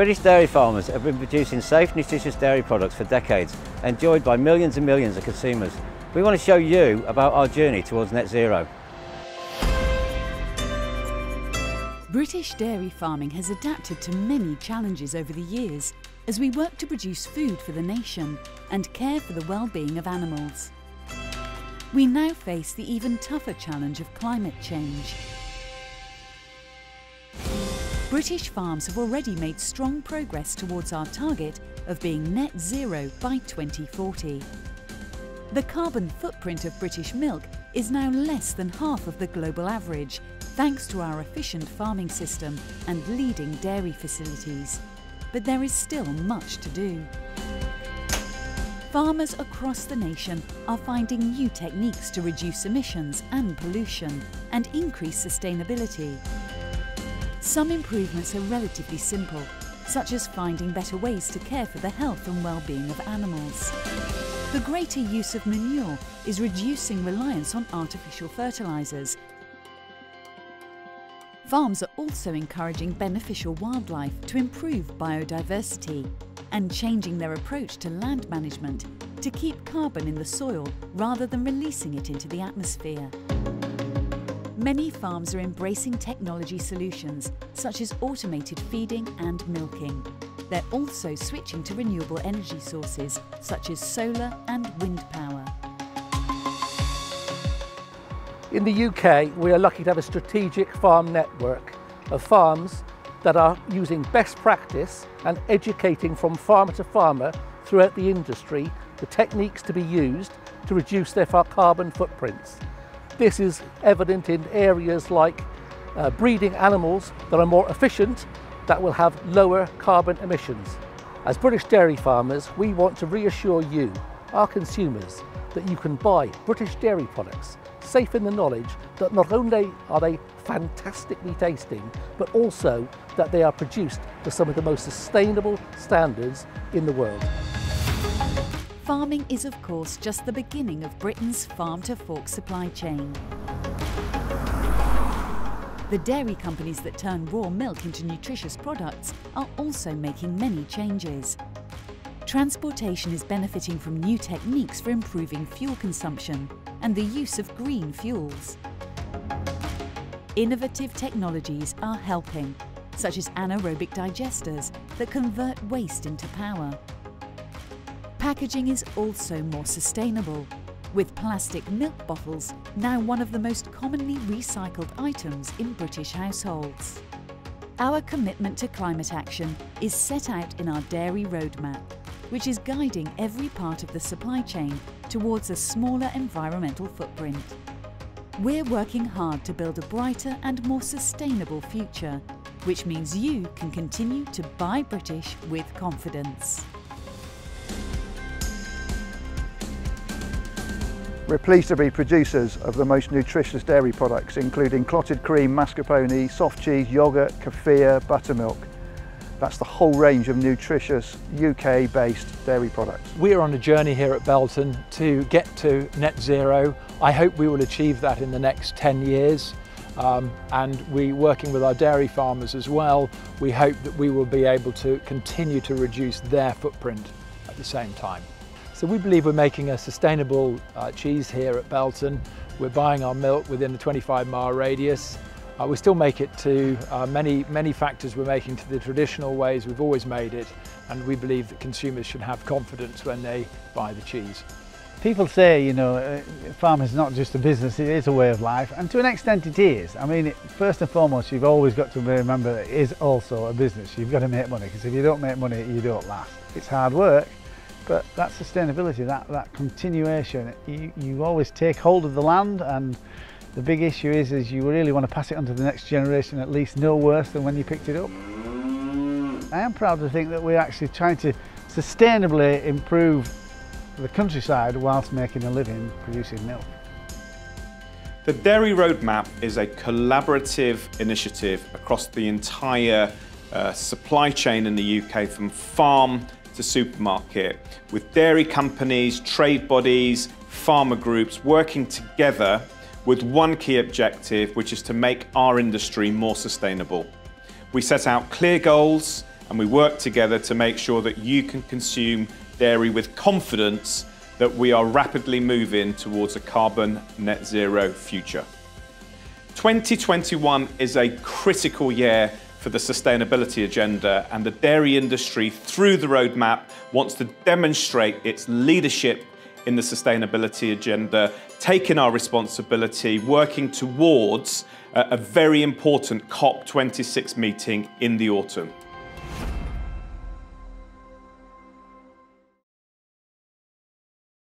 British dairy farmers have been producing safe, nutritious dairy products for decades, enjoyed by millions and millions of consumers. We want to show you about our journey towards net zero. British dairy farming has adapted to many challenges over the years as we work to produce food for the nation and care for the well-being of animals. We now face the even tougher challenge of climate change. British farms have already made strong progress towards our target of being net zero by 2040. The carbon footprint of British milk is now less than half of the global average, thanks to our efficient farming system and leading dairy facilities. But there is still much to do. Farmers across the nation are finding new techniques to reduce emissions and pollution and increase sustainability. Some improvements are relatively simple, such as finding better ways to care for the health and well-being of animals. The greater use of manure is reducing reliance on artificial fertilisers. Farms are also encouraging beneficial wildlife to improve biodiversity and changing their approach to land management to keep carbon in the soil rather than releasing it into the atmosphere. Many farms are embracing technology solutions such as automated feeding and milking. They're also switching to renewable energy sources such as solar and wind power. In the UK, we are lucky to have a strategic farm network of farms that are using best practice and educating from farmer to farmer throughout the industry the techniques to be used to reduce their carbon footprints. This is evident in areas like breeding animals that are more efficient, that will have lower carbon emissions. As British dairy farmers, we want to reassure you, our consumers, that you can buy British dairy products safe in the knowledge that not only are they fantastically tasting, but also that they are produced to some of the most sustainable standards in the world. Farming is, of course, just the beginning of Britain's farm-to-fork supply chain. The dairy companies that turn raw milk into nutritious products are also making many changes. Transportation is benefiting from new techniques for improving fuel consumption and the use of green fuels. Innovative technologies are helping, such as anaerobic digesters that convert waste into power. Packaging is also more sustainable, with plastic milk bottles now one of the most commonly recycled items in British households. Our commitment to climate action is set out in our Dairy Roadmap, which is guiding every part of the supply chain towards a smaller environmental footprint. We're working hard to build a brighter and more sustainable future, which means you can continue to buy British with confidence. We're pleased to be producers of the most nutritious dairy products, including clotted cream, mascarpone, soft cheese, yoghurt, kefir, buttermilk. That's the whole range of nutritious UK-based dairy products. We're on a journey here at Belton to get to net zero. I hope we will achieve that in the next 10 years. And we, working with our dairy farmers as well, we hope that we will be able to continue to reduce their footprint at the same time. So we believe we're making a sustainable cheese here at Belton. We're buying our milk within a 25-mile radius. We still make it to many factors we're making to the traditional ways we've always made it, and we believe that consumers should have confidence when they buy the cheese. People say, you know, farming is not just a business, it is a way of life, and to an extent it is. I mean, first and foremost, you've always got to remember that it is also a business. You've got to make money, because if you don't make money, you don't last. It's hard work, but that sustainability, that continuation, you always take hold of the land, and the big issue is you really want to pass it on to the next generation, at least no worse than when you picked it up. I am proud to think that we're actually trying to sustainably improve the countryside whilst making a living producing milk. The Dairy Roadmap is a collaborative initiative across the entire supply chain in the UK, from farm to supermarket, with dairy companies, trade bodies, farmer groups working together with one key objective, which is to make our industry more sustainable. We set out clear goals and we work together to make sure that you can consume dairy with confidence that we are rapidly moving towards a carbon net zero future. 2021 is a critical year for the sustainability agenda, and the dairy industry through the roadmap wants to demonstrate its leadership in the sustainability agenda, taking our responsibility, working towards a very important COP26 meeting in the autumn.